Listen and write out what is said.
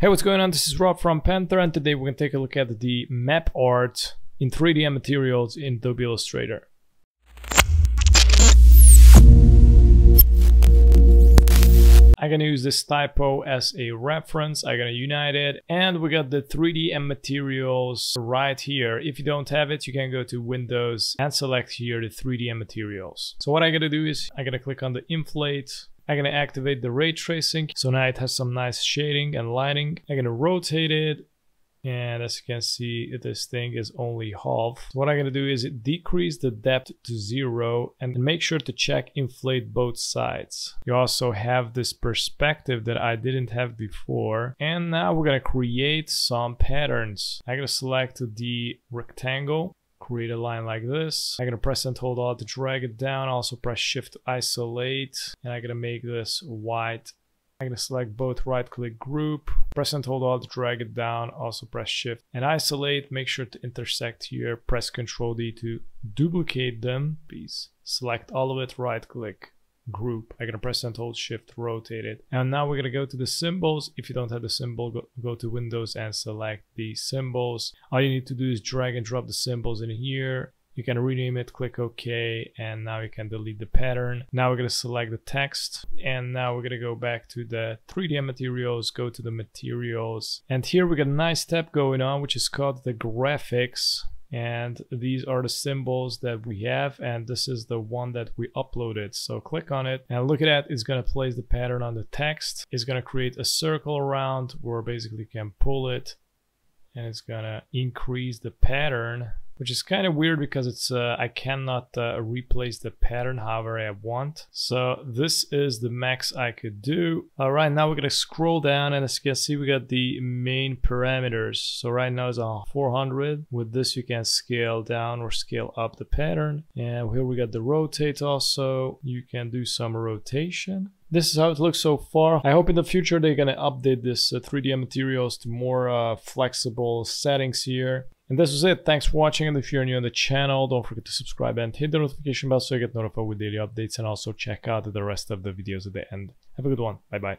Hey, what's going on? This is Rob from PANTER, and today we're going to take a look at the map art in 3D materials in Adobe Illustrator. I'm going to use this typo as a reference. I'm going to unite it, and we got the 3D materials right here. If you don't have it, you can go to Windows and select here the 3D materials. So what I'm going to do is I'm going to click on the inflate. I'm going to activate the ray tracing, so now it has some nice shading and lighting. I'm going to rotate it, and as you can see, this thing is only half. So what I'm going to do is decrease the depth to 0 and make sure to check inflate both sides. You also have this perspective that I didn't have before. And now we're going to create some patterns. I'm going to select the rectangle. Create a line like this. I'm going to press and hold Alt to drag it down. Also press Shift to isolate. And I'm going to make this white. I'm going to select both, right click group. Press and hold Alt to drag it down. Also press Shift and isolate. Make sure to intersect here. Press Ctrl D to duplicate them. Please select all of it. Right click group. I'm going to press and hold Shift, rotate it. And now we're going to go to the symbols. If you don't have the symbol, go to Windows and select the symbols. All you need to do is drag and drop the symbols in here. You can rename it, click OK, and now you can delete the pattern. Now we're going to select the text, and now we're going to go back to the 3D materials, go to the materials, and here we got a nice step going on, which is called the graphics. And these are the symbols that we have, and this is the one that we uploaded. So click on it and look at that. It's going to place the pattern on the text. It's going to create a circle around where basically you can pull it, and it's going to increase the pattern, which is kind of weird because it's I cannot replace the pattern however I want. So this is the max I could do. All right, now we're gonna scroll down, and as you can see, we got the main parameters. So right now it's on 400. With this, you can scale down or scale up the pattern. And here we got the rotate also. You can do some rotation. This is how it looks so far. I hope in the future they're gonna update this 3D materials to more flexible settings here. And this was it. Thanks for watching, and if you're new on the channel, don't forget to subscribe and hit the notification bell so you get notified with daily updates, and also check out the rest of the videos at the end. Have a good one. Bye bye.